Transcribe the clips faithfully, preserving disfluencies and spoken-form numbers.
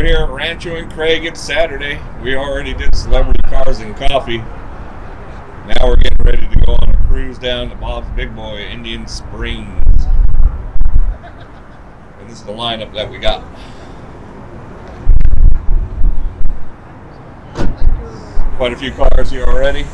We're here at Rancho and Craig. It's Saturday. We already did Celebrity Cars and Coffee. Now we're getting ready to go on a cruise down to Bob's Big Boy, Indian Springs. And this is the lineup that we got. Quite a few cars here already.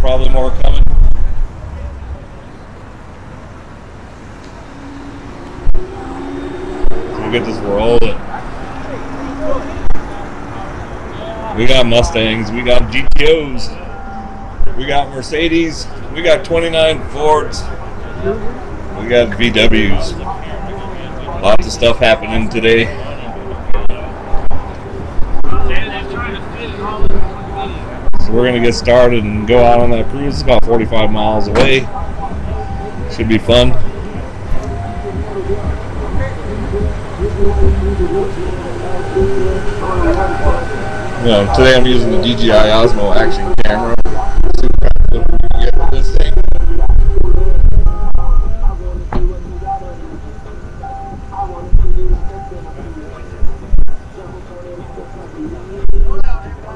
Probably more coming. We'll get this rolling. We got Mustangs, we got G T Os, we got Mercedes, we got twenty-nine Fords, we got V Ws. Lots of stuff happening today. So we're going to get started and go out on that cruise. It's about forty-five miles away. Should be fun. You know, today I'm using the D J I Osmo action camera. See what kind of footage we get with this thing.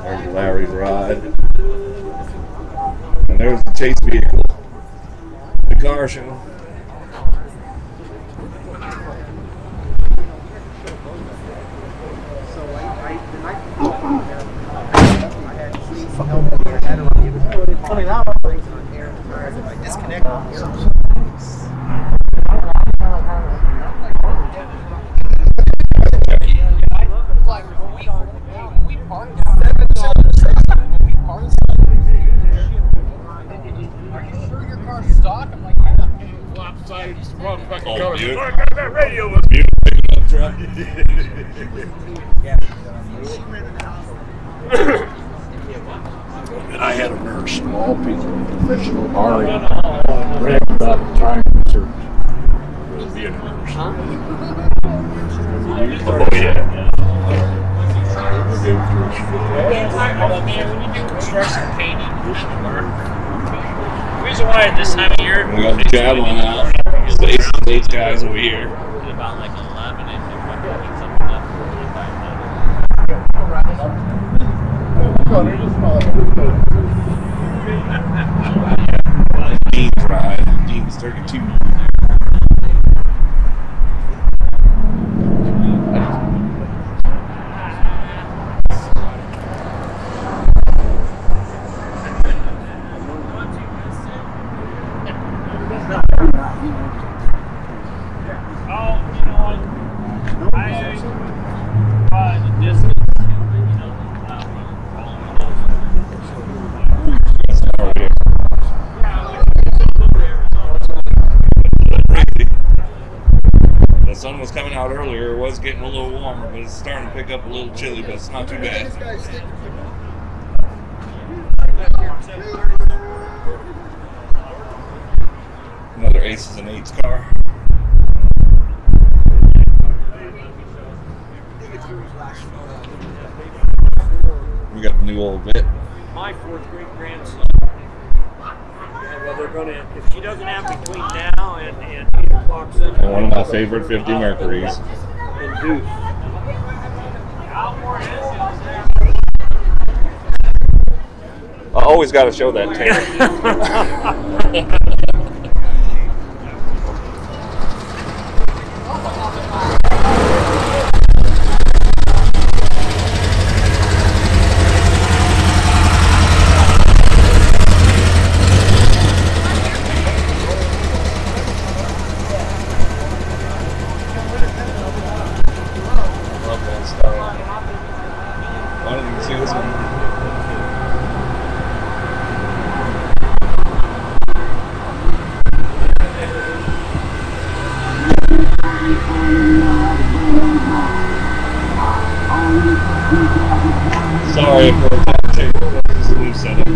There's Larry's ride. And there's the chase vehicle. The car show. And I had a very small piece of professional art wrapped up time research. It be a nurse. Oh, yeah. When you do construction painting, the reason why this time of year, we got the javelin out. These guys over here. About like eleven and Dean tried. Dean's thirty-two. Earlier, it was getting a little warmer, but it's starting to pick up a little chilly, but it's not too bad. Another Aces and Eights car. We got the new old bit. My fourth great grandson. Well, they're going to, if she doesn't have between now and, and And one of my favorite fifty Mercuries. I always got to show that tank. Sorry for the it's a new setup.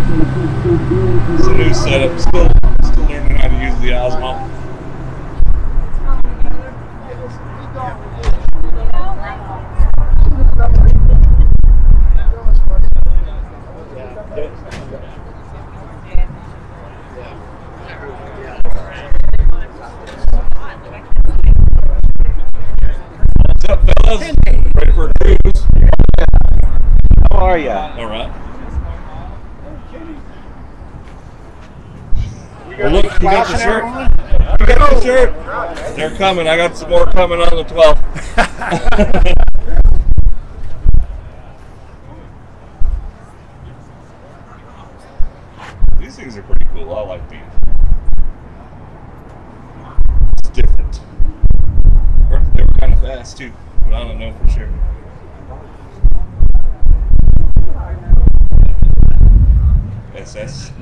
It's a new setup. Still, still learning how to use the Osmo. What's up, fellas? Ready for a cruise? Yeah. How are you? All right. Oh, look, you got the shirt. You got the shirt. They're coming. I got some more coming on the twelfth. These things are pretty cool. I like these. It's different. They were kind of fast too, but I don't know for sure. S S.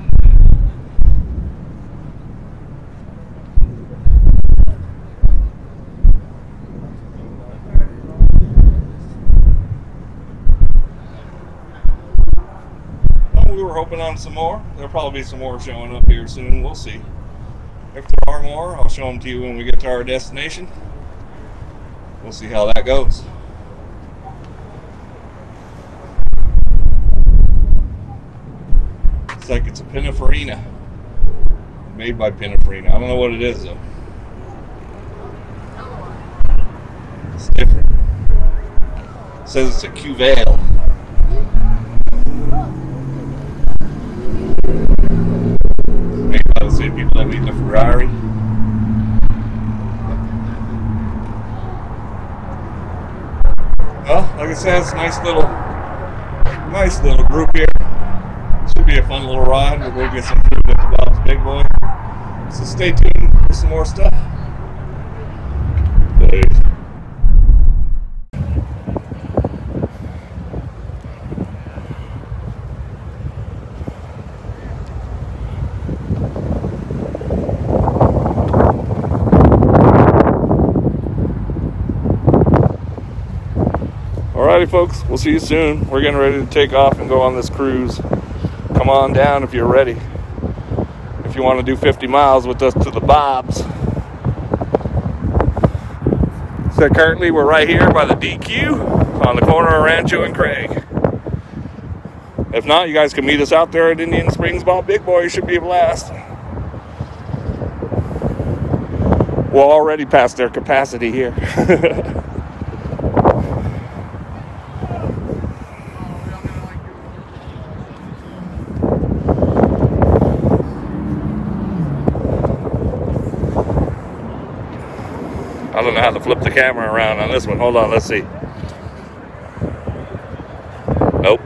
We were hoping on some more. There'll probably be some more showing up here soon. We'll see. If there are more, I'll show them to you when we get to our destination. We'll see how that goes. It's like it's a Pininfarina. Made by Pininfarina. I don't know what it is though. It's different. It says it's a Qvale. Ferrari. Well, like I said, it's a nice little, nice little group here. Should be a fun little ride. We'll go get some food at the Bob's Big Boy. So stay tuned for some more stuff. Thanks. Alrighty folks, we'll see you soon. We're getting ready to take off and go on this cruise. Come on down if you're ready. If you want to do fifty miles with us to the Bob's. So currently we're right here by the D Q on the corner of Rancho and Craig. If not, you guys can meet us out there at Indian Springs Bob's Big Boy. It should be a blast. We're already past their capacity here. I don't know how to flip the camera around on this one. Hold on, let's see. Nope.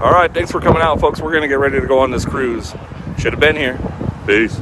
All right, thanks for coming out, folks. We're going to get ready to go on this cruise. Should have been here. Peace.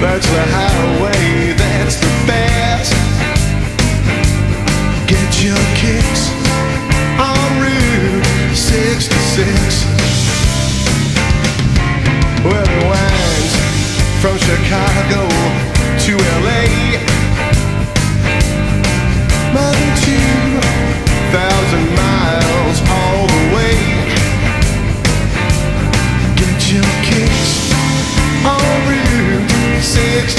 That's the highway, that's the best. Get your kicks on Route sixty-six. Well, it winds from Chicago to L A More than two thousand miles all the way. Get your kicks on Route sixty-six.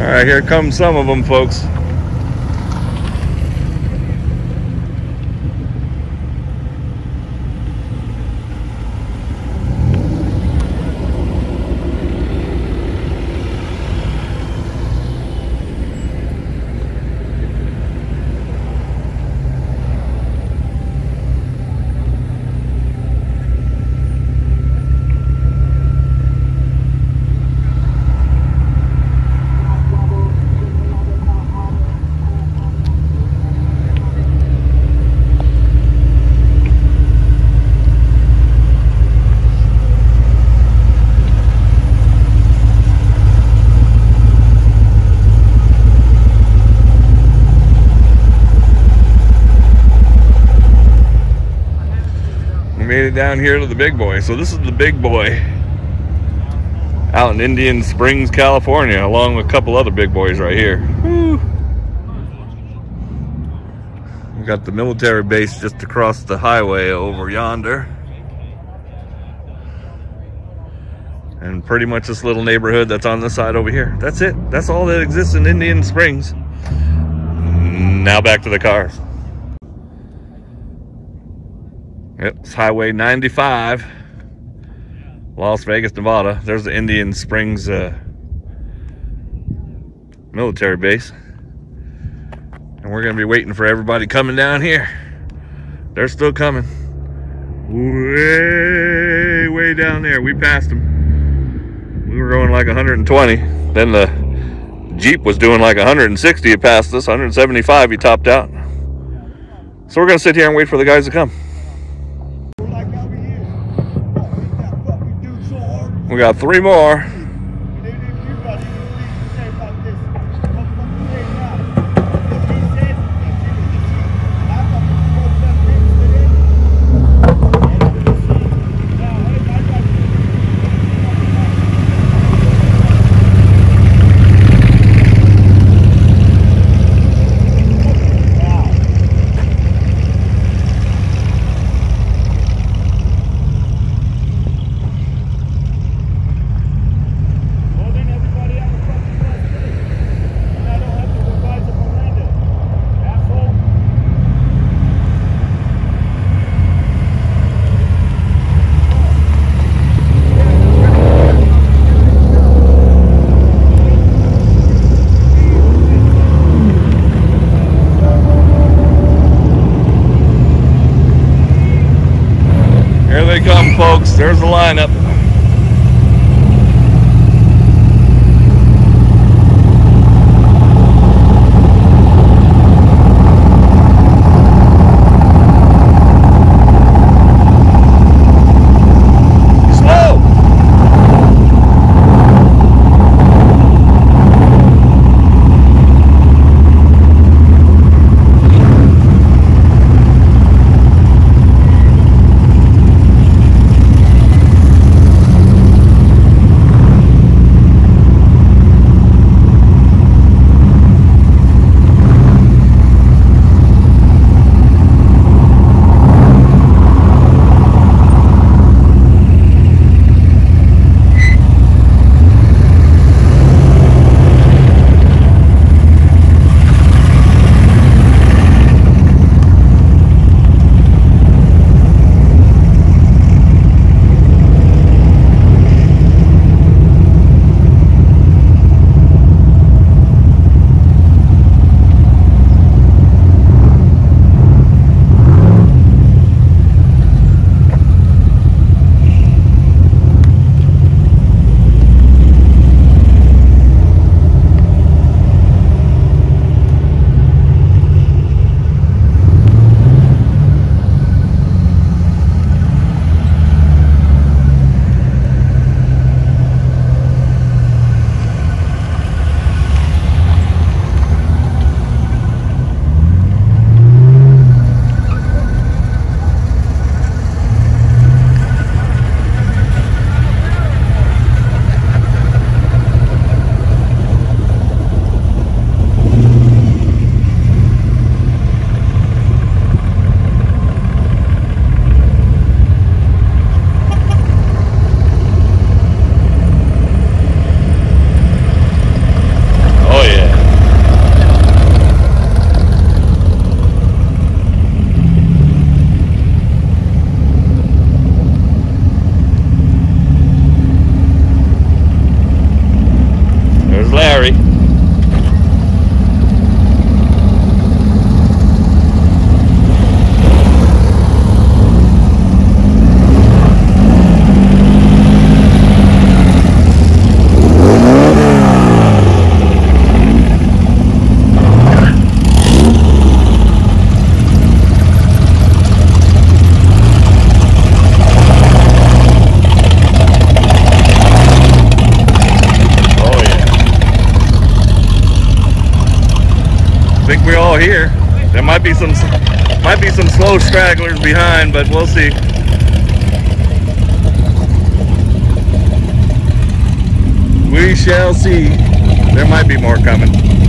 Alright, here comes some of them, folks. Made it down here to the Big Boy. So this is the Big Boy out in Indian Springs, California, along with a couple other Big Boys right here. Woo. We got the military base just across the highway over yonder, and pretty much this little neighborhood that's on this side over here. That's it. That's all that exists in Indian Springs. Now back to the cars. Yep, it's Highway ninety-five, Las Vegas, Nevada. There's the Indian Springs uh, military base. And we're going to be waiting for everybody coming down here. They're still coming. Way, way down there. We passed them. We were going like a hundred and twenty. Then the Jeep was doing like a hundred and sixty. It passed us. a hundred and seventy-five, he topped out. So we're going to sit here and wait for the guys to come. We got three more. Folks, there's the lineup. might be some might be some slow stragglers behind, but we'll see. We shall see. There might be more coming.